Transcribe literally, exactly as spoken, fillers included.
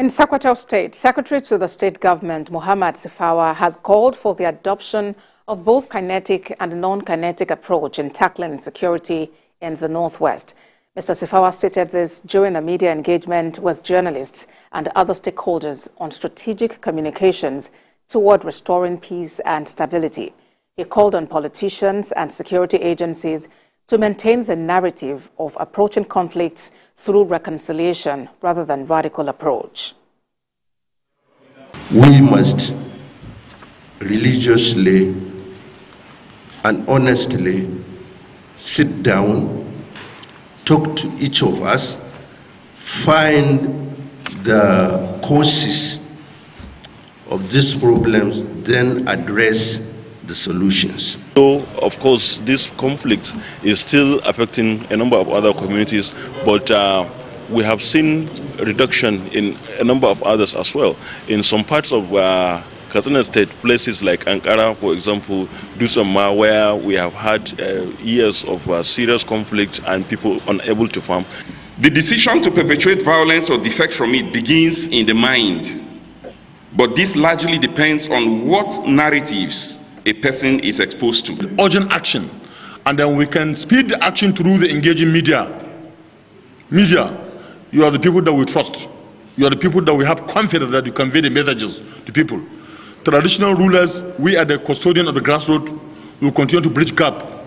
In Sokoto State, Secretary to the State Government Muhammad Sifawa has called for the adoption of both kinetic and non-kinetic approach in tackling insecurity in the Northwest. Mister Sifawa stated this during a media engagement with journalists and other stakeholders on strategic communications toward restoring peace and stability. He called on politicians and security agencies to maintain the narrative of approaching conflicts through reconciliation rather than radical approach. We must religiously and honestly sit down, talk to each of us, find the causes of these problems, then address the solutions. So, of course, this conflict is still affecting a number of other communities, but uh, we have seen reduction in a number of others as well. In some parts of uh, Katsina State, places like Ankara, for example, Dutsumma Waya, we have had uh, years of uh, serious conflict and people unable to farm. The decision to perpetrate violence or defect from it begins in the mind, but this largely depends on what narratives a person is exposed to. Urgent action, and then we can speed the action through the engaging media. Media, you are the people that we trust. You are the people that we have confidence that you convey the messages to people. Traditional rulers, we are the custodian of the grassroots. We will continue to bridge gap.